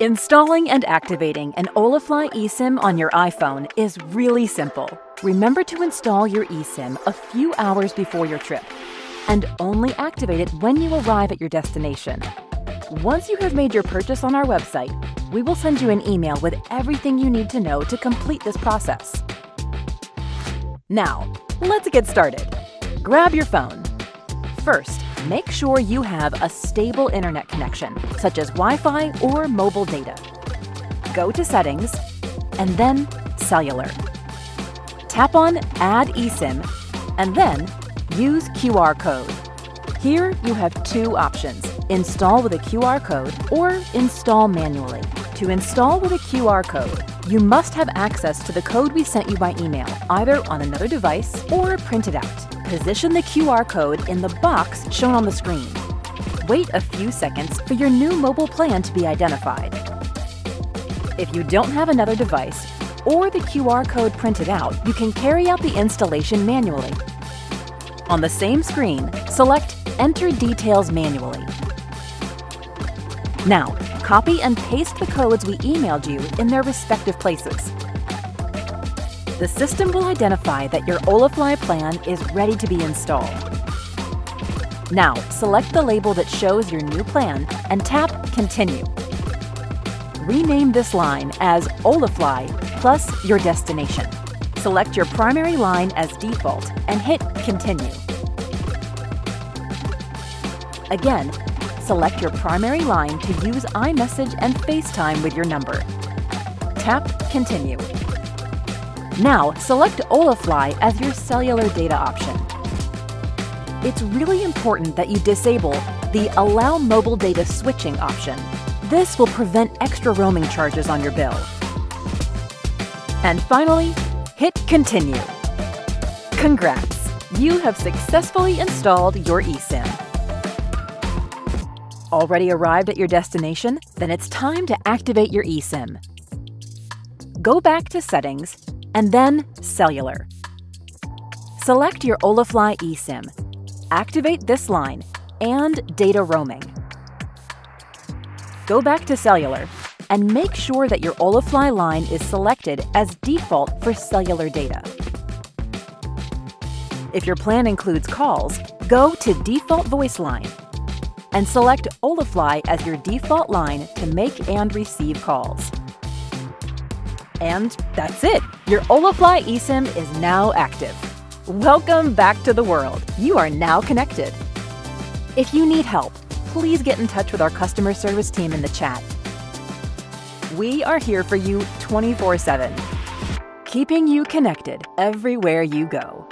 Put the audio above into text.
Installing and activating an Holafly eSIM on your iPhone is really simple. Remember to install your eSIM a few hours before your trip and only activate it when you arrive at your destination. Once you have made your purchase on our website, we will send you an email with everything you need to know to complete this process. Now, let's get started. Grab your phone. First, make sure you have a stable internet connection, such as Wi-Fi or mobile data. Go to Settings, and then Cellular. Tap on Add eSIM, and then Use QR Code. Here you have two options, Install with a QR Code or Install manually. To install with a QR Code, you must have access to the code we sent you by email, either on another device or print it out. Position the QR code in the box shown on the screen. Wait a few seconds for your new mobile plan to be identified. If you don't have another device or the QR code printed out, you can carry out the installation manually. On the same screen, select Enter Details Manually. Now, copy and paste the codes we emailed you in their respective places. The system will identify that your Holafly plan is ready to be installed. Now, select the label that shows your new plan and tap Continue. Rename this line as Holafly plus your destination. Select your primary line as default and hit Continue. Again, select your primary line to use iMessage and FaceTime with your number. Tap Continue. Now, select Holafly as your cellular data option. It's really important that you disable the Allow Mobile Data Switching option. This will prevent extra roaming charges on your bill. And finally, hit Continue. Congrats! You have successfully installed your eSIM. Already arrived at your destination? Then it's time to activate your eSIM. Go back to Settings, and then Cellular. Select your Holafly eSIM, activate this line, and Data Roaming. Go back to Cellular, and make sure that your Holafly line is selected as default for cellular data. If your plan includes calls, go to Default Voice Line, and select Holafly as your default line to make and receive calls. And that's it. Your Holafly eSIM is now active. Welcome back to the world. You are now connected. If you need help, please get in touch with our customer service team in the chat. We are here for you 24/7, keeping you connected everywhere you go.